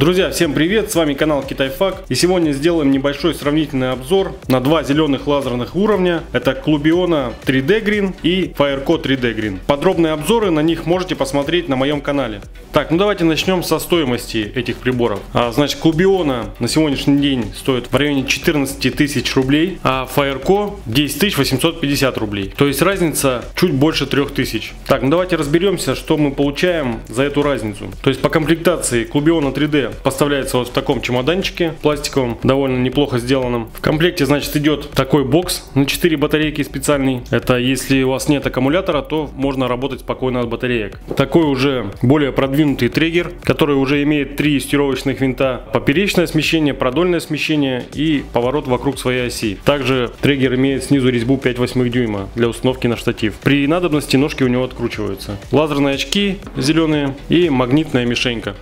Друзья, всем привет, с вами канал Китайфак, и сегодня сделаем небольшой сравнительный обзор на два зеленых лазерных уровня. Это Clubiona 3D Green и Firecore 3D Green. Подробные обзоры на них можете посмотреть на моем канале. Так, ну давайте начнем со стоимости этих приборов. Значит, Clubiona на сегодняшний день стоит в районе 14 тысяч рублей, а Firecore 10 850 рублей. То есть разница чуть больше 3000. Так, ну давайте разберемся, что мы получаем за эту разницу. То есть по комплектации Clubiona 3D поставляется вот в таком чемоданчике пластиковом, довольно неплохо сделанном. В комплекте, значит, идет такой бокс на 4 батарейки специальный. Это если у вас нет аккумулятора, то можно работать спокойно от батареек. Такой уже более продвинутый триггер, который уже имеет 3 стировочных винта. Поперечное смещение, продольное смещение и поворот вокруг своей оси. Также триггер имеет снизу резьбу 5/8 дюйма для установки на штатив. При надобности ножки у него откручиваются. Лазерные очки зеленые и магнитная мишенька.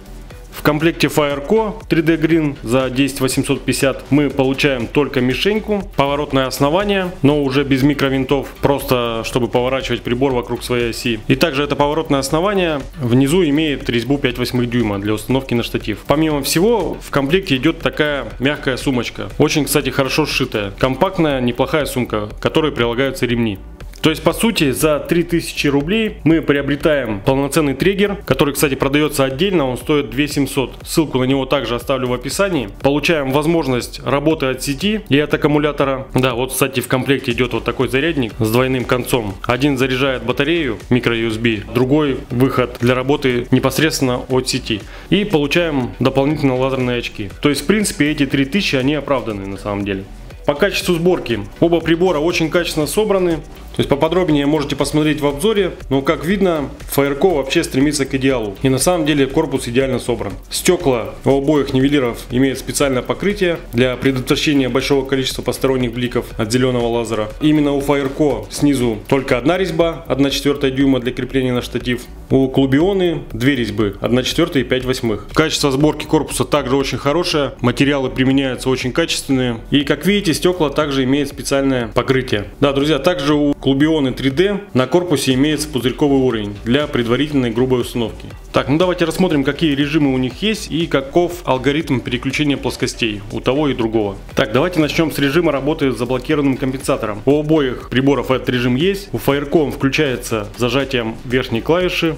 В комплекте Firecore 3D Green за 10 850 мы получаем только мишеньку, поворотное основание, но уже без микровинтов, просто чтобы поворачивать прибор вокруг своей оси. И также это поворотное основание внизу имеет резьбу 5/8 дюйма для установки на штатив. Помимо всего, в комплекте идет такая мягкая сумочка, очень, кстати, хорошо сшитая, компактная, неплохая сумка, к которой прилагаются ремни. То есть, по сути, за 3000 рублей мы приобретаем полноценный триггер, который, кстати, продается отдельно, он стоит 2700. Ссылку на него также оставлю в описании. Получаем возможность работы от сети и от аккумулятора. Да, вот, кстати, в комплекте идет вот такой зарядник с двойным концом. Один заряжает батарею micro USB, другой выход для работы непосредственно от сети. И получаем дополнительно лазерные очки. То есть, в принципе, эти 3000, они оправданы на самом деле. По качеству сборки оба прибора очень качественно собраны, то есть поподробнее можете посмотреть в обзоре, но как видно, Firecore вообще стремится к идеалу, и на самом деле корпус идеально собран. Стекла у обоих нивелиров имеют специальное покрытие для предотвращения большого количества посторонних бликов от зеленого лазера. Именно у Firecore снизу только одна резьба 1/4 дюйма для крепления на штатив, у Clubiona две резьбы 1/4 и 5/8. Качество сборки корпуса также очень хорошее, материалы применяются очень качественные, и как видите, стекла также имеют специальное покрытие. Да, друзья, также у Clubiona 3D на корпусе имеется пузырьковый уровень для предварительной грубой установки. Так, ну давайте рассмотрим, какие режимы у них есть и каков алгоритм переключения плоскостей у того и другого. Так, давайте начнем с режима работы с заблокированным компенсатором. У обоих приборов этот режим есть. У Firecore он включается зажатием верхней клавиши,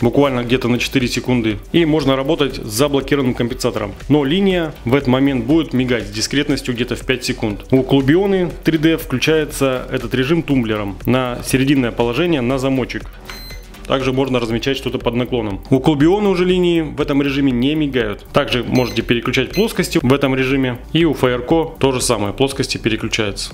буквально где-то на 4 секунды, и можно работать с заблокированным компенсатором, но линия в этот момент будет мигать с дискретностью где-то в 5 секунд. У Clubiona 3D включается этот режим тумблером на серединное положение на замочек. Также можно размечать что-то под наклоном. У Clubiona уже линии в этом режиме не мигают. Также можете переключать плоскости в этом режиме, и у Firecore то же самое, плоскости переключаются.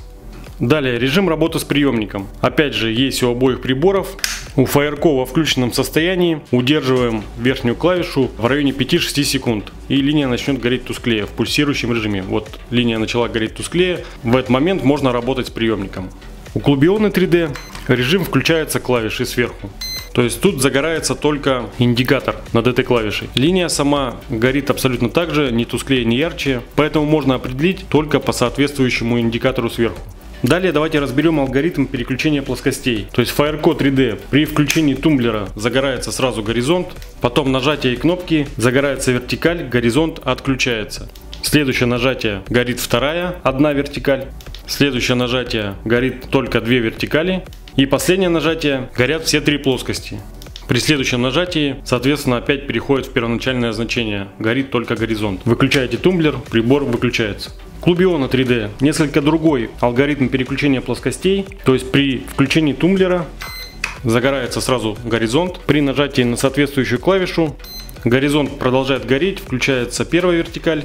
Далее режим работы с приемником. Опять же, есть у обоих приборов. У Firecore во включенном состоянии удерживаем верхнюю клавишу в районе 5-6 секунд, и линия начнет гореть тусклее в пульсирующем режиме. Вот линия начала гореть тусклее, в этот момент можно работать с приемником. У Clubiona 3D режим включается клавишей сверху. То есть тут загорается только индикатор над этой клавишей. Линия сама горит абсолютно так же, ни тусклее, ни ярче, поэтому можно определить только по соответствующему индикатору сверху. Далее давайте разберем алгоритм переключения плоскостей. То есть Firecore 3D при включении тумблера загорается сразу горизонт, потом нажатие кнопки загорается вертикаль, горизонт отключается. Следующее нажатие горит вторая, одна вертикаль. Следующее нажатие горит только две вертикали. И последнее нажатие горят все три плоскости. При следующем нажатии, соответственно, опять переходит в первоначальное значение. Горит только горизонт. Выключаете тумблер, прибор выключается. Clubiona 3D несколько другой алгоритм переключения плоскостей. То есть при включении тумблера загорается сразу горизонт. При нажатии на соответствующую клавишу горизонт продолжает гореть, включается первая вертикаль.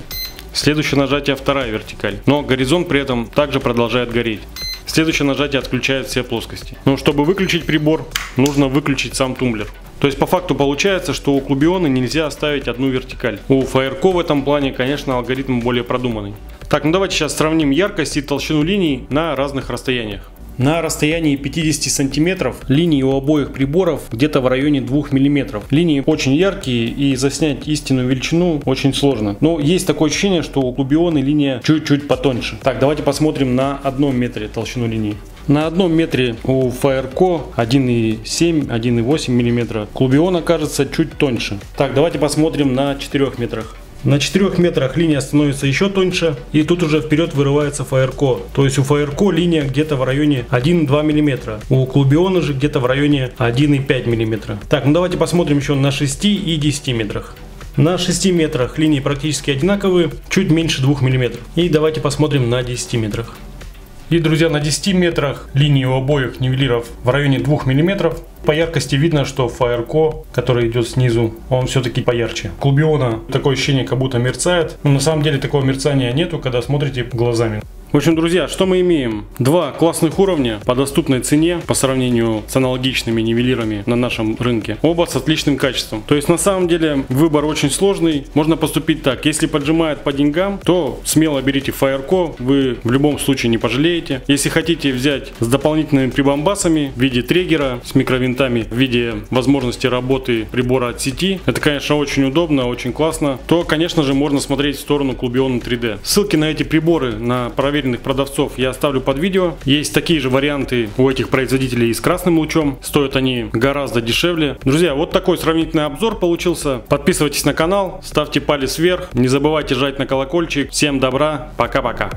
Следующее нажатие вторая вертикаль. Но горизонт при этом также продолжает гореть. Следующее нажатие отключает все плоскости. Но чтобы выключить прибор, нужно выключить сам тумблер. То есть по факту получается, что у Clubiona нельзя оставить одну вертикаль. У Firecore в этом плане, конечно, алгоритм более продуманный. Так, ну давайте сейчас сравним яркость и толщину линий на разных расстояниях. На расстоянии 50 сантиметров линии у обоих приборов где-то в районе 2 мм. Линии очень яркие, и заснять истинную величину очень сложно. Но есть такое ощущение, что у Clubiona линия чуть-чуть потоньше. Так, давайте посмотрим на 1 метре толщину линии. На 1 метре у Firecore 1,7-1,8 мм. Clubiona кажется чуть тоньше. Так, давайте посмотрим на 4 метрах. На 4 метрах линия становится еще тоньше, и тут уже вперед вырывается Firecore. То есть у Firecore линия где-то в районе 1-2 мм, у Clubiona же где-то в районе 1,5 мм. Так, ну давайте посмотрим еще на 6 и 10 метрах. На 6 метрах линии практически одинаковые, чуть меньше 2 мм. И давайте посмотрим на 10 метрах. И, друзья, на 10 метрах линии у обоих нивелиров в районе 2 мм. По яркости видно, что Firecore, который идет снизу, он все-таки поярче. Clubiona такое ощущение, как будто мерцает. Но на самом деле такого мерцания нету, когда смотрите глазами. В общем, друзья, что мы имеем? Два классных уровня по доступной цене по сравнению с аналогичными нивелирами на нашем рынке. Оба с отличным качеством. То есть, на самом деле, выбор очень сложный. Можно поступить так. Если поджимает по деньгам, то смело берите Firecore. Вы в любом случае не пожалеете. Если хотите взять с дополнительными прибамбасами в виде триггера, с микровинтами, в виде возможности работы прибора от сети, это, конечно, очень удобно, очень классно, то, конечно же, можно смотреть в сторону Clubiona 3D. Ссылки на эти приборы, на проверку продавцов, я оставлю под видео. Есть такие же варианты у этих производителей и с красным лучом. Стоят они гораздо дешевле. Друзья, вот такой сравнительный обзор получился. Подписывайтесь на канал, ставьте палец вверх, не забывайте жать на колокольчик. Всем добра, пока-пока.